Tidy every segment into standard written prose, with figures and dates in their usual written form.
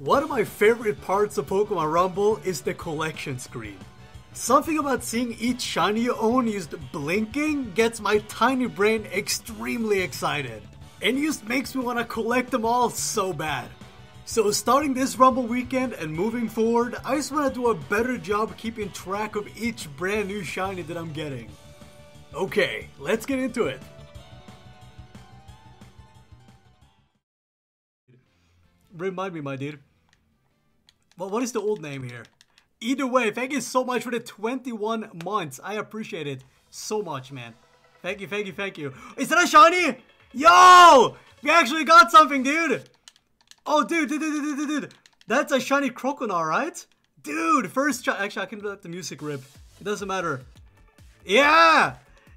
One of my favorite parts of Pokemon Rumble is the collection screen. Something about seeing each shiny you own used blinking gets my tiny brain extremely excited, and just makes me want to collect them all so bad. So starting this Rumble weekend and moving forward, I just want to do a better job keeping track of each brand new shiny that I'm getting. Okay, let's get into it. Remind me, my dude. Well, what is the old name here? Either way, thank you so much for the 21 months. I appreciate it so much, man. Thank you, thank you, thank you. Is that a shiny? Yo! We actually got something, dude! Oh, dude. That's a shiny Croconaw, right? Dude, first shiny. Actually, I can let the music rip. It doesn't matter. Yeah!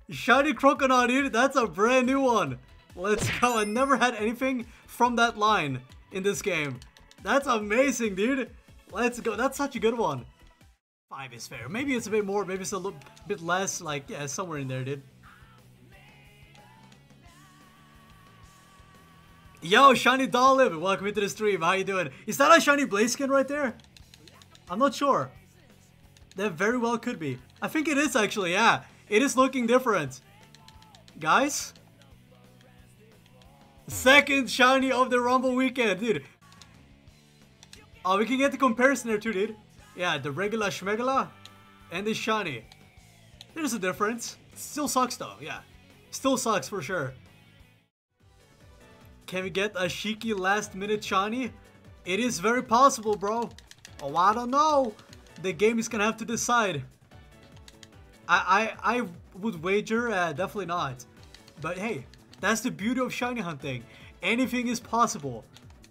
Shiny Croconaw, dude. That's a brand new one. Let's go. I never had anything from that line in this game. That's amazing, dude. Let's go. That's such a good one. 5 is fair. Maybe it's a bit more. Maybe it's a little bit less. Like, yeah, somewhere in there, dude. Yo, shiny Dolive, welcome into the stream. How you doing? Is that a shiny Blaziken right there? I'm not sure. That very well could be. I think it is actually, yeah. It is looking different. Guys? Second shiny of the Rumble weekend, dude. Oh, we can get the comparison there too, dude. Yeah, the regular Shmegula and the shiny. There's a difference. Still sucks though, yeah. Still sucks for sure. Can we get a Shiki last minute shiny? It is very possible, bro. Oh, I don't know. The game is gonna have to decide. I would wager definitely not. But hey, that's the beauty of shiny hunting. Anything is possible.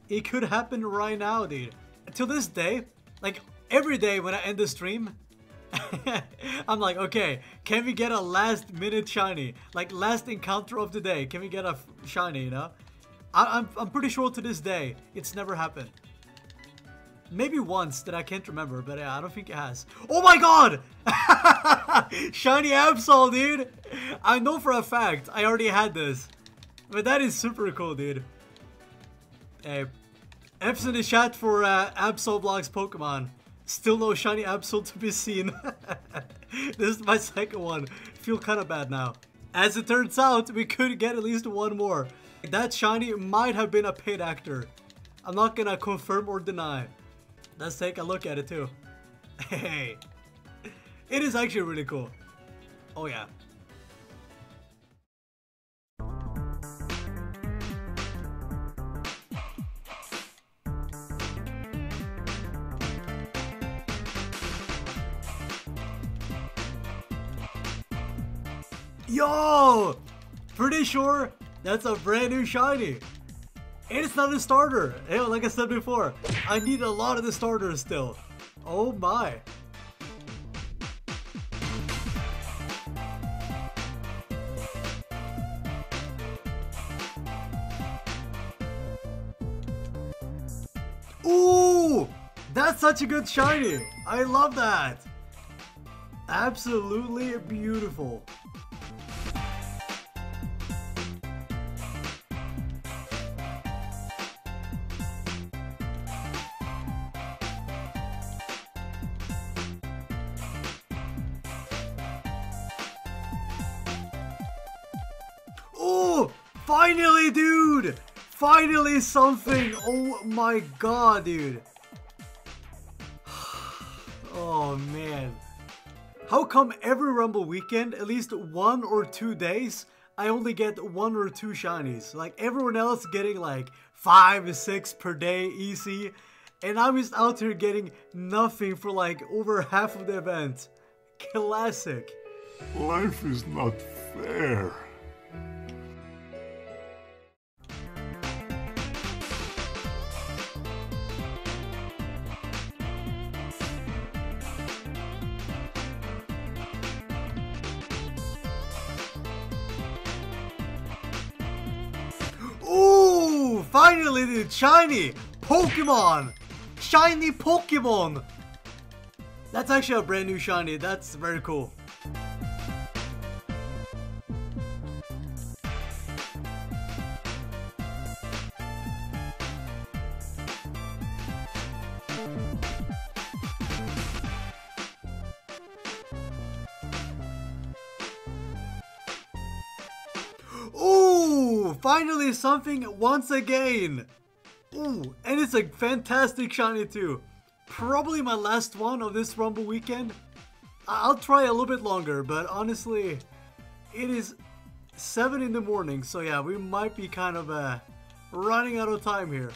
It could happen right now, dude. To this day, like every day when I end the stream, I'm like, okay, can we get a last minute shiny? Like last encounter of the day, can we get a shiny, you know? I'm pretty sure to this day, it's never happened. Maybe once that I can't remember, but yeah, I don't think it has. Oh my god! Shiny Absol, dude! I know for a fact, I already had this. But that is super cool, dude. Hey, F's in the chat for Absol Vlogs Pokemon. Still no shiny Absol to be seen. This is my second one. Feel kind of bad now. As it turns out, we could get at least one more. That shiny might have been a paid actor. I'm not gonna confirm or deny. Let's take a look at it too. Hey, it is actually really cool. Oh yeah. Yo, pretty sure that's a brand new shiny. And it's not a starter. Hey, like I said before, I need a lot of the starters still. Oh my. Ooh, that's such a good shiny. I love that. Absolutely beautiful. Finally, dude! Finally something! Oh my god, dude! Oh man. How come every Rumble weekend, at least 1 or 2 days, I only get 1 or 2 shinies? Like everyone else getting like 5 or 6 per day easy. And I'm just out here getting nothing for like over half of the event. Classic. Life is not fair. Finally, dude, shiny Pokemon! Shiny Pokemon! That's actually a brand new shiny, that's very cool. Ooh, finally something once again. Ooh, and it's a fantastic shiny too. Probably my last one of this Rumble weekend. I'll try a little bit longer, but honestly, it is 7 in the morning, so yeah, we might be kind of running out of time here.